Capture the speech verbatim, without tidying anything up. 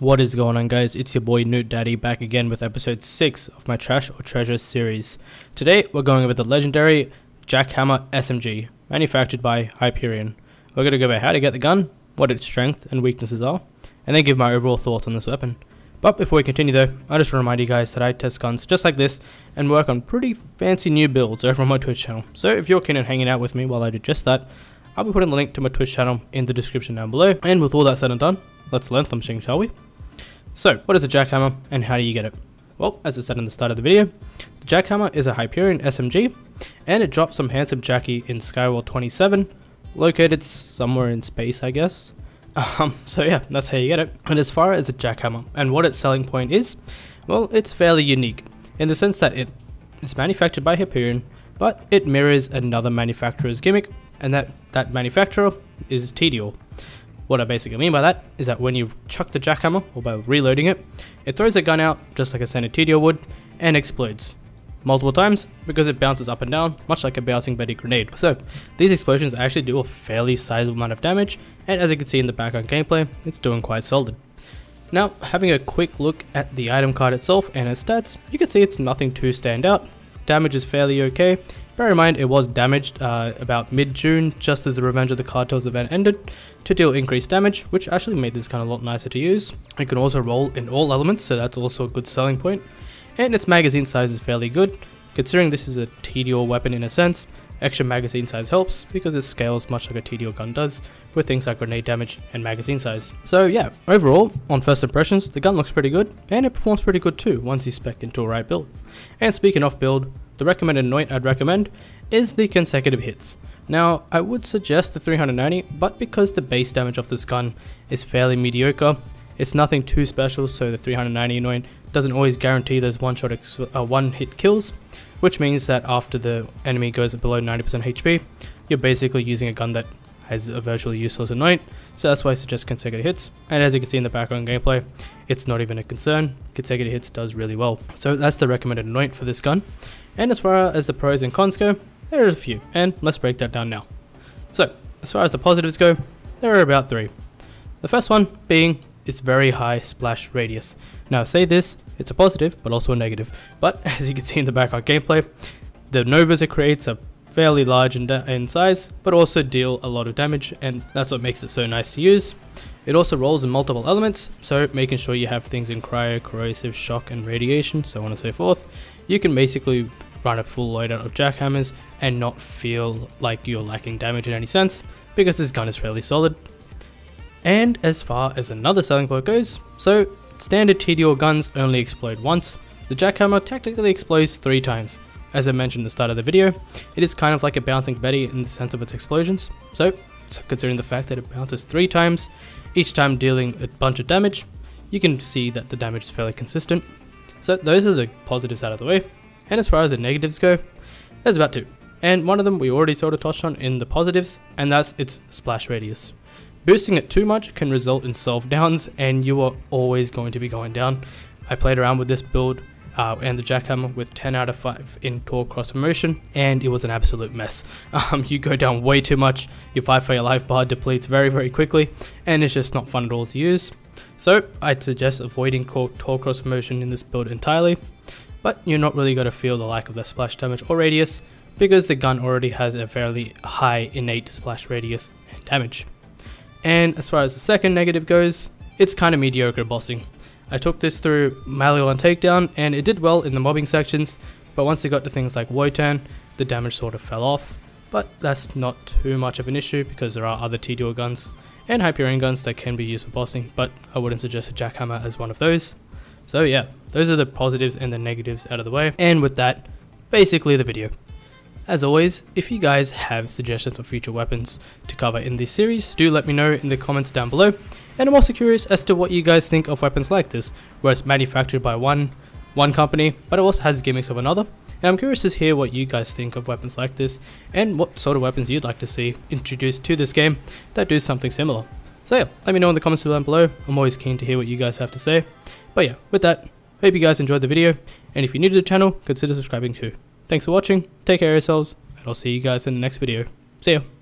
What is going on, guys? It's your boy Noot Daddy back again with episode six of my Trash or Treasure series. Today we're going over the legendary Jackhammer S M G manufactured by Hyperion. We're going to go over how to get the gun, what its strength and weaknesses are, and then give my overall thoughts on this weapon. But before we continue though, I just want to remind you guys that I test guns just like this and work on pretty fancy new builds over on my Twitch channel. So if you're keen on hanging out with me while I do just that, I'll be putting the link to my Twitch channel in the description down below. And with all that said and done, let's learn something, shall we? So, what is a jackhammer and how do you get it? Well, as I said in the start of the video, the jackhammer is a Hyperion S M G and it drops some Handsome Jackie in Skywall twenty-seven, located somewhere in space, I guess. Um, so yeah, that's how you get it. And as far as a jackhammer and what its selling point is, well, it's fairly unique in the sense that it is manufactured by Hyperion, but it mirrors another manufacturer's gimmick, and that, that manufacturer is Tediore. What I basically mean by that is that when you chuck the jackhammer, or by reloading it, it throws a gun out just like a standard Tediore would and explodes multiple times because it bounces up and down, much like a bouncing Betty grenade. So these explosions actually do a fairly sizable amount of damage, and as you can see in the background gameplay, it's doing quite solid. Now, having a quick look at the item card itself and its stats, you can see it's nothing too stand out. Damage is fairly okay. Bear in mind, it was damaged uh, about mid-June, just as the Revenge of the Cartels event ended, to deal increased damage, which actually made this gun a lot nicer to use. It can also roll in all elements, so that's also a good selling point. And its magazine size is fairly good, considering this is a Tediore weapon in a sense. Extra magazine size helps, because it scales much like a Tediore gun does, with things like grenade damage and magazine size. So yeah, overall, on first impressions, the gun looks pretty good, and it performs pretty good too, once you spec into a right build. And speaking of build, the recommended anoint I'd recommend is the consecutive hits. Now, I would suggest the three hundred ninety, but because the base damage of this gun is fairly mediocre, it's nothing too special, so the three hundred ninety anoint doesn't always guarantee those one shot uh, one hit kills, which means that after the enemy goes below ninety percent H P, you're basically using a gun that has a virtually useless anoint, so that's why I suggest consecutive hits. And as you can see in the background gameplay, it's not even a concern. Consecutive hits does really well. So that's the recommended anoint for this gun. And as far as the pros and cons go, there are a few, and let's break that down now. So, as far as the positives go, there are about three. The first one being its very high splash radius. Now, I say this, it's a positive, but also a negative. But, as you can see in the background gameplay, the novas it creates are fairly large in, in size, but also deal a lot of damage, and that's what makes it so nice to use. It also rolls in multiple elements, so making sure you have things in cryo, corrosive, shock, and radiation, so on and so forth. You can basically run a full loadout of jackhammers and not feel like you're lacking damage in any sense, because this gun is fairly solid. And as far as another selling point goes, so standard Tediore guns only explode once. The jackhammer technically explodes three times. As I mentioned at the start of the video, it is kind of like a bouncing Betty in the sense of its explosions. So, considering the fact that it bounces three times, each time dealing a bunch of damage, you can see that the damage is fairly consistent. So those are the positives out of the way. And as far as the negatives go, there's about two. And one of them we already sort of touched on in the positives, and that's its splash radius. Boosting it too much can result in self downs, and you are always going to be going down. I played around with this build Uh, and the jackhammer with ten out of five in Torque Cross Motion, and it was an absolute mess. Um, you go down way too much, your five for your life bar depletes very very quickly, and it's just not fun at all to use. So I'd suggest avoiding Torque Cross Motion in this build entirely, but you're not really going to feel the lack of the splash damage or radius, because the gun already has a fairly high innate splash radius and damage. And as far as the second negative goes, it's kind of mediocre bossing. I took this through Maliwan Takedown, and it did well in the mobbing sections, but once it got to things like Wotan, the damage sort of fell off. But that's not too much of an issue, because there are other Tediore guns and Hyperion guns that can be used for bossing, but I wouldn't suggest a jackhammer as one of those. So yeah, those are the positives and the negatives out of the way. And with that, basically the video. As always, if you guys have suggestions for future weapons to cover in this series, do let me know in the comments down below. And I'm also curious as to what you guys think of weapons like this, where it's manufactured by one one company, but it also has gimmicks of another. And I'm curious to hear what you guys think of weapons like this, and what sort of weapons you'd like to see introduced to this game that do something similar. So yeah, let me know in the comments down below. I'm always keen to hear what you guys have to say. But yeah, with that, hope you guys enjoyed the video, and if you're new to the channel, consider subscribing too. Thanks for watching, take care of yourselves, and I'll see you guys in the next video. See ya!